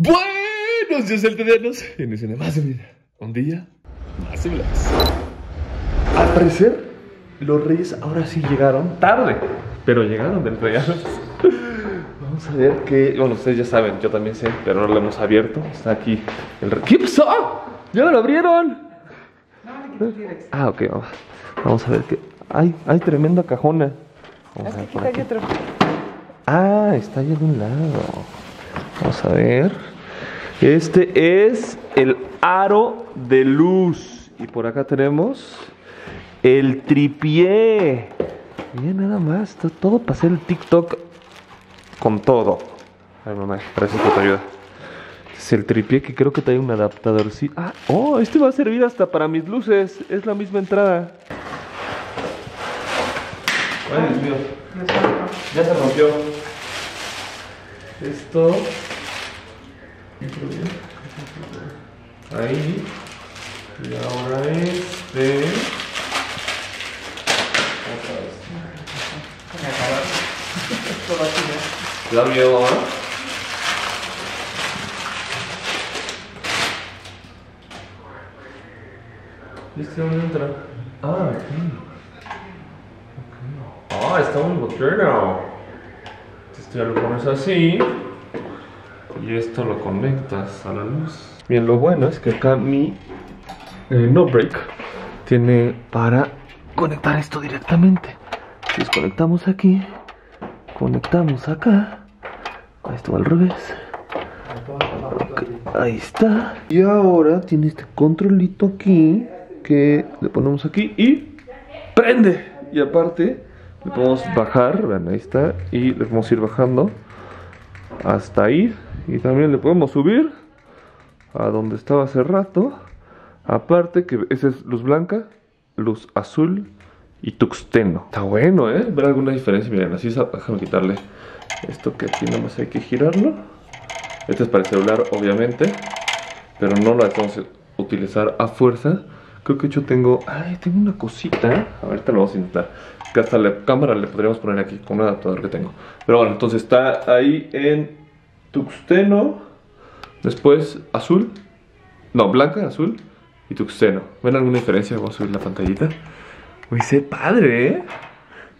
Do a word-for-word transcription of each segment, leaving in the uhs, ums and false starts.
Buenos días, deltadianos. En ese más de vida, un día más y más. Al parecer, los reyes ahora sí llegaron tarde, pero llegaron, deltadianos. Vamos a ver que, bueno, ustedes ya saben, yo también sé, pero no lo hemos abierto. Está aquí el rey. ¿Qué pasó? ¡Ya me lo abrieron! No, ah, ok, vamos. Vamos a ver que hay, hay tremenda cajona. Vamos a ver por aquí. Ah, está allá de un lado. Vamos a ver. Este es el aro de luz. Y por acá tenemos el tripié. Mira nada más, todo para hacer el TikTok con todo. Ay, mamá, gracias por tu ayuda. Es el tripié que creo que trae un adaptador. Sí. Ah, oh, este va a servir hasta para mis luces. Es la misma entrada. Ay, Dios mío. Ya se rompió. Esto. Ahí. Y ahora este. ¿Te da miedo ahora? ¿Y este dónde entra? Ah, aquí. Ah, está un botero. Esto ya lo pones así. Y esto lo conectas a la luz. Bien, lo bueno es que acá mi eh, no break tiene para conectar esto directamente. Entonces conectamos aquí, conectamos acá. Esto va al revés. Okay, ahí está. Y ahora tiene este controlito aquí que le ponemos aquí y prende. Y aparte le podemos bajar, vean, ahí está. Y le podemos ir bajando hasta ahí. Y también le podemos subir a donde estaba hace rato. Aparte que esa es luz blanca, luz azul y tuxteno. Está bueno, ¿eh? ¿Ver alguna diferencia? Miren, así es, déjame quitarle esto que aquí nada más hay que girarlo. Este es para el celular, obviamente, pero no lo podemos utilizar a fuerza. Creo que yo tengo... Ay, tengo una cosita. Ahorita lo vamos a intentar. Que hasta la cámara le podríamos poner aquí con un adaptador que tengo. Pero bueno, entonces está ahí en tuxteno. Después azul. No, blanca, azul y tuxteno. ¿Ven alguna diferencia? Vamos a subir la pantallita. Uy, se padre, ¿eh?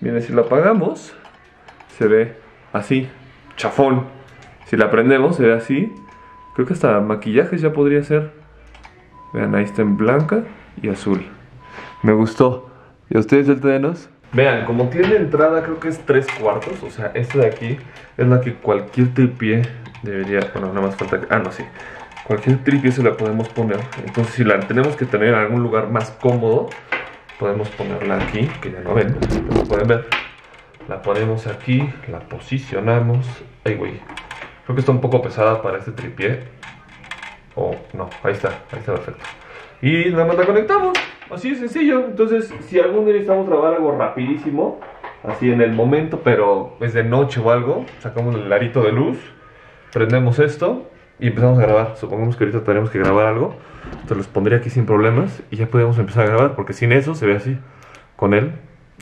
Miren, si lo apagamos, se ve así. Chafón. Si la prendemos, se ve así. Creo que hasta maquillajes ya podría ser. Vean, ahí está en blanca y azul. Me gustó. ¿Y a ustedes, deltadianos? Vean, como tiene entrada, creo que es tres cuartos. O sea, esta de aquí es la que cualquier tripié debería... Bueno, nada más falta... Ah, no, sí. Cualquier tripié se la podemos poner. Entonces, si la tenemos que tener en algún lugar más cómodo, podemos ponerla aquí, que ya no ven, pero pueden ver. La ponemos aquí, la posicionamos. Ay, güey. Creo que está un poco pesada para este tripié. O oh, no, ahí está, ahí está perfecto. Y nada más la conectamos, así de sencillo. Entonces, si algún día necesitamos grabar algo rapidísimo, así en el momento, pero es de noche o algo, sacamos el larito de luz, prendemos esto y empezamos a grabar. Supongamos que ahorita tenemos que grabar algo, entonces los pondré aquí sin problemas y ya podemos empezar a grabar, porque sin eso se ve así, con él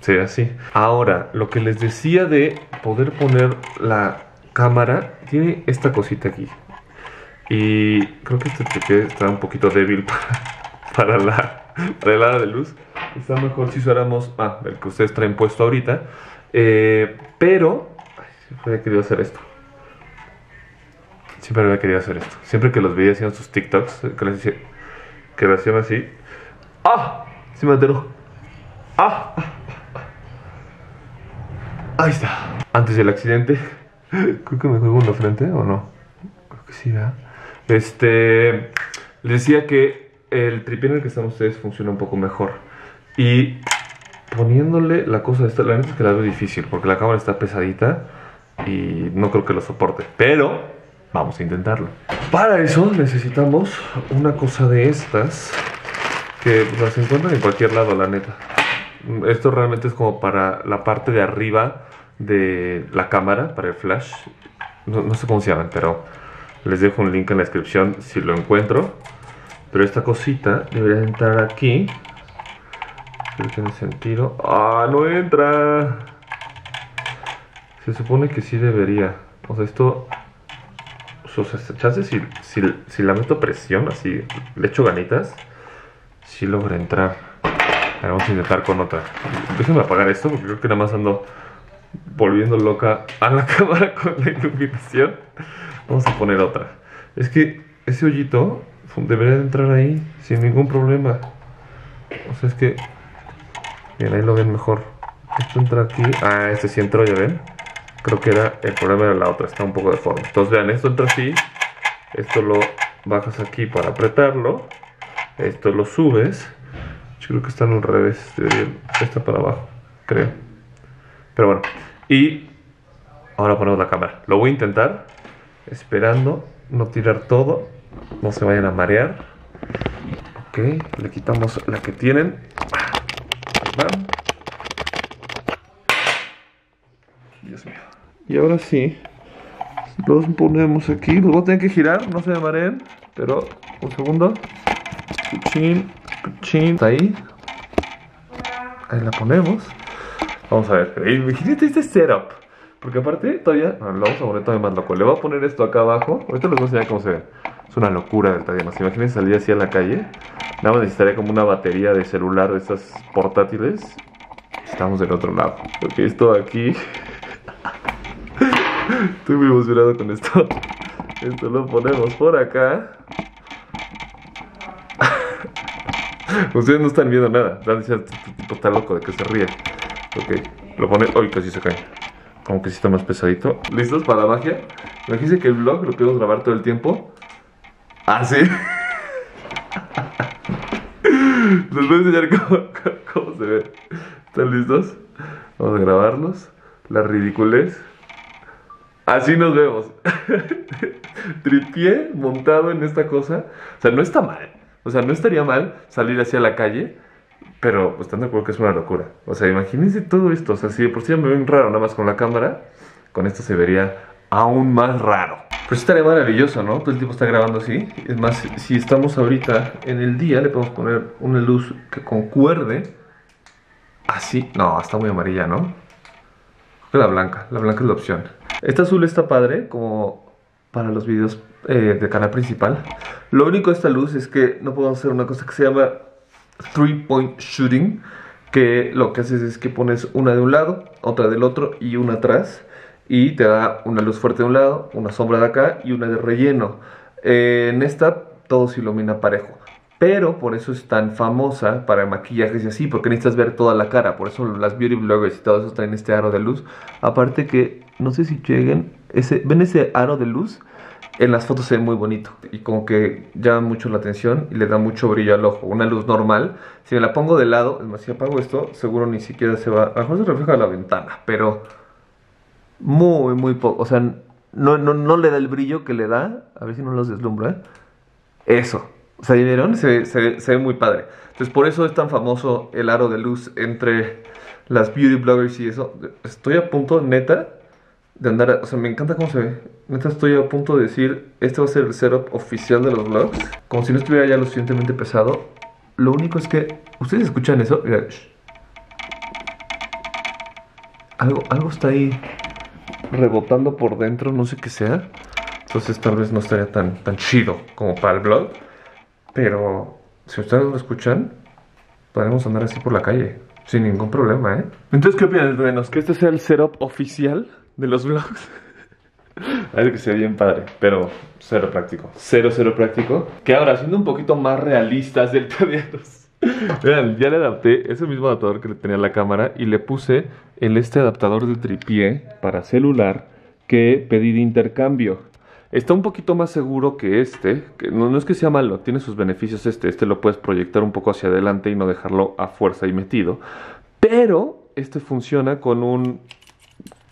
se ve así. Ahora, lo que les decía de poder poner la cámara, tiene esta cosita aquí. Y creo que este tripié está un poquito débil para... Para la, para el lado de luz. Está mejor si usáramos ah, el que ustedes traen puesto ahorita. eh, Pero ay, siempre había querido hacer esto. Siempre había querido hacer esto Siempre que los veía haciendo sus TikToks, que les decía, que lo hacían así. ¡Ah! Se me enteró. ¡Ah! Ahí está. Antes del accidente. Creo que me juego en la frente, ¿o no? Creo que sí, ¿verdad? Este... Les decía que el tripié en el que están ustedes funciona un poco mejor. Y poniéndole la cosa esta, la neta es que la veo difícil, porque la cámara está pesadita y no creo que lo soporte, pero vamos a intentarlo. Para eso necesitamos una cosa de estas, que las encuentran en cualquier lado, la neta. Esto realmente es como para la parte de arriba de la cámara, para el flash. No, no sé cómo se llaman, pero les dejo un link en la descripción si lo encuentro. Pero esta cosita debería entrar aquí. Creo que tiene sentido. ¡Ah, no entra! Se supone que sí debería. O sea, esto sus chances, si, si, si la meto presión, así le echo ganitas, si logra entrar. Ahora vamos a intentar con otra. Déjenme apagar esto porque creo que nada más ando volviendo loca a la cámara con la iluminación. Vamos a poner otra. Es que ese hoyito debería entrar ahí sin ningún problema. O sea, es que... miren, ahí lo ven mejor. Esto entra aquí. Ah, este sí entró, ya ven. Creo que era el problema de la otra, está un poco deforme. Entonces vean, esto entra así. Esto lo bajas aquí para apretarlo. Esto lo subes. Yo creo que están al revés. Está para abajo, creo. Pero bueno. Y ahora ponemos la cámara. Lo voy a intentar. Esperando no tirar todo. No se vayan a marear. Ok, le quitamos la que tienen. Bam. Dios mío. Y ahora sí, los ponemos aquí. Los voy a tener que girar, no se me mareen. Pero, un segundo. Chin, chin. Está ahí. Ahí la ponemos. Vamos a ver. Imagínate este setup. Porque aparte, todavía. Bueno, lo vamos a poner todavía más loco. Le voy a poner esto acá abajo. Ahorita les voy a enseñar cómo se ve. Es una locura del taller. Más imagínense salir así a la calle. Nada más necesitaría como una batería de celular de estas portátiles. Estamos del otro lado. Porque esto de aquí. Estoy muy emocionado con esto. Esto lo ponemos por acá. Ustedes no están viendo nada. Están diciendo, este tipo está loco, de que se ríe. Ok, lo pone. Uy, casi se cae. Aunque sí está más pesadito. ¿Listos para la magia? Imagínense que el vlog lo queremos grabar todo el tiempo. Así. Les voy a enseñar cómo, cómo se ve. ¿Están listos? Vamos a grabarlos. La ridiculez. Así nos vemos. Tripié montado en esta cosa. O sea, no está mal. O sea, no estaría mal salir hacia la calle. Pero pues, están de acuerdo que es una locura. O sea, imagínense todo esto. O sea, si de por sí ya me ven raro nada más con la cámara, con esto se vería aún más raro. Pero estaría maravilloso, ¿no? Todo el tiempo está grabando así. Es más, si estamos ahorita en el día, le podemos poner una luz que concuerde. Así. No, está muy amarilla, ¿no? La blanca, la blanca es la opción. Esta azul está padre, como para los videos eh, de canal principal. Lo único de esta luz es que no podemos hacer una cosa que se llama Three Point Shooting, que lo que haces es que pones una de un lado, otra del otro y una atrás, y te da una luz fuerte de un lado, una sombra de acá y una de relleno. eh, En esta todo se ilumina parejo. Pero por eso es tan famosa para maquillajes y así, porque necesitas ver toda la cara. Por eso las beauty bloggers y todo eso traen este aro de luz. Aparte que, no sé si lleguen, ese, ven ese aro de luz, en las fotos se ve muy bonito. Y como que llama mucho la atención y le da mucho brillo al ojo. Una luz normal, si me la pongo de lado, es más, si apago esto, seguro ni siquiera se va. A lo mejor se refleja la ventana, pero muy, muy poco. O sea, no, no, no le da el brillo que le da. A ver si no los deslumbra. Eso. O sea, ¿vieron? Se, se, se ve muy padre. Entonces por eso es tan famoso el aro de luz entre las beauty bloggers y eso. Estoy a punto, neta, de andar a, o sea, me encanta cómo se ve. Neta estoy a punto de decir, este va a ser el setup oficial de los vlogs. Como si no estuviera ya lo suficientemente pesado. Lo único es que, ¿ustedes escuchan eso? Mira, algo, algo está ahí rebotando por dentro, no sé qué sea. Entonces tal vez no estaría tan, tan chido como para el vlog. Pero si ustedes lo escuchan, podemos andar así por la calle sin ningún problema, ¿eh? Entonces, ¿qué opinan, menos que este sea el setup oficial de los vlogs? A ver, que sea bien padre, pero cero práctico. Cero, cero práctico. Que ahora, siendo un poquito más realistas del T D dos. Vean, ya le adapté ese mismo adaptador que le tenía a la cámara y le puse en este adaptador de tripié para celular que pedí de intercambio. Está un poquito más seguro que este, que no, no es que sea malo, tiene sus beneficios este. Este lo puedes proyectar un poco hacia adelante y no dejarlo a fuerza y metido. Pero este funciona con un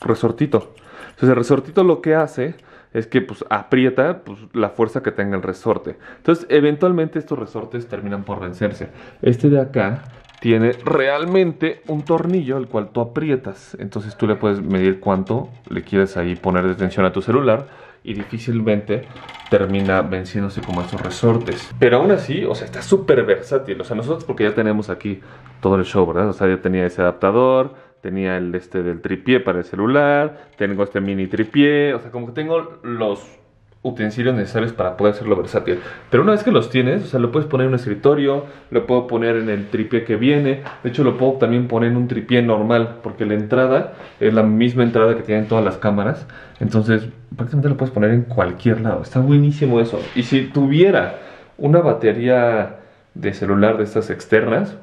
resortito. Entonces el resortito lo que hace es que pues, aprieta pues, la fuerza que tenga el resorte. Entonces eventualmente estos resortes terminan por vencerse. Este de acá tiene realmente un tornillo al cual tú aprietas. Entonces tú le puedes medir cuánto le quieres ahí poner de tensión a tu celular. Y difícilmente termina venciéndose como estos resortes. Pero aún así, o sea, está súper versátil. O sea, nosotros porque ya tenemos aquí todo el show, ¿verdad? O sea, ya tenía ese adaptador, tenía el este del tripié para el celular, tengo este mini tripié. O sea, como que tengo los utensilios necesarios para poder hacerlo versátil. Pero una vez que los tienes, o sea, lo puedes poner en un escritorio, lo puedo poner en el tripié que viene. De hecho, lo puedo también poner en un tripié normal, porque la entrada es la misma entrada que tienen todas las cámaras. Entonces, prácticamente lo puedes poner en cualquier lado. Está buenísimo eso. Y si tuviera una batería de celular de estas externas,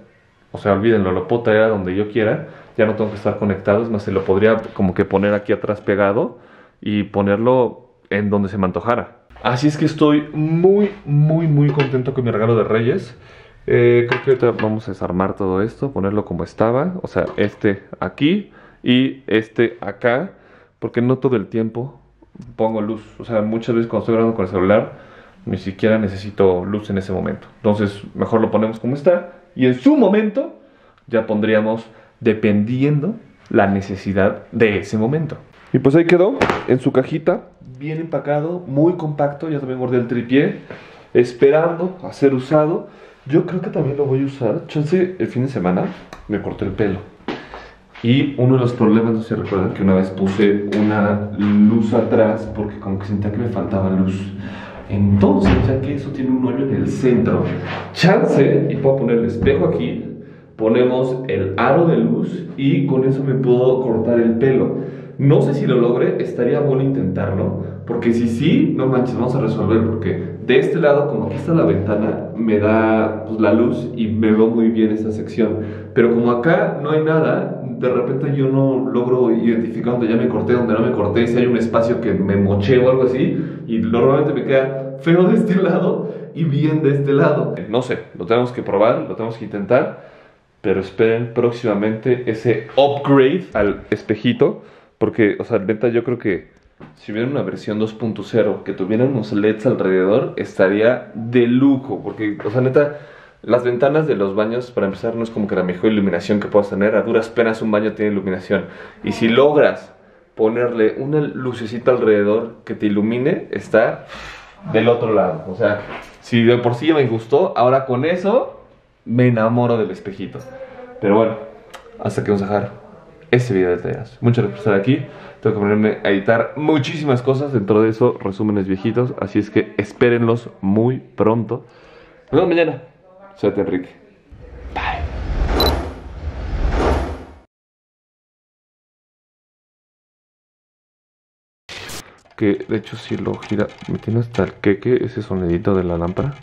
o sea, olvídenlo, lo puedo traer a donde yo quiera. Ya no tengo que estar conectado, es más, se lo podría como que poner aquí atrás pegado y ponerlo en donde se me antojara. Así es que estoy muy, muy, muy contento con mi regalo de Reyes. eh, Creo que ahorita vamos a desarmar todo esto, ponerlo como estaba. O sea, este aquí y este acá, porque no todo el tiempo pongo luz. O sea, muchas veces cuando estoy grabando con el celular ni siquiera necesito luz en ese momento. Entonces mejor lo ponemos como está, y en su momento ya pondríamos, dependiendo la necesidad de ese momento. Y pues ahí quedó, en su cajita, bien empacado, muy compacto. Ya también guardé el tripié, esperando a ser usado. Yo creo que también lo voy a usar. Chance, el fin de semana me corté el pelo. Y uno de los problemas, no sé si recuerdan, que una vez puse una luz atrás porque como que sentía que me faltaba luz. Entonces, ya que eso tiene un hoyo en el centro, chance, y puedo poner el espejo aquí, ponemos el aro de luz y con eso me puedo cortar el pelo. No sé si lo logré, estaría bueno intentarlo, porque si sí, no manches, vamos a resolver, porque de este lado, como aquí está la ventana, me da pues, la luz y me veo muy bien esta sección. Pero como acá no hay nada, de repente yo no logro identificar dónde ya me corté, dónde no me corté, si hay un espacio que me moché o algo así, y normalmente me queda feo de este lado y bien de este lado. No sé, lo tenemos que probar, lo tenemos que intentar, pero esperen próximamente ese upgrade al espejito. Porque, o sea, neta, yo creo que si hubiera una versión dos punto cero que tuviera unos leds alrededor, estaría de lujo. Porque, o sea, neta, las ventanas de los baños, para empezar, no es como que la mejor iluminación que puedas tener. A duras penas un baño tiene iluminación. Y si logras ponerle una lucecita alrededor que te ilumine, está del otro lado. O sea, si de por sí ya me gustó, ahora con eso me enamoro del espejito. Pero bueno, hasta que vamos a dejar este video de tareas. Muchas gracias por estar aquí. Tengo que ponerme a editar muchísimas cosas, dentro de eso resúmenes viejitos. Así es que espérenlos muy pronto. Nos vemos mañana. Soy Delta Enrique. Bye. Que de hecho si lo gira, me tiene hasta el queque ese sonidito de la lámpara.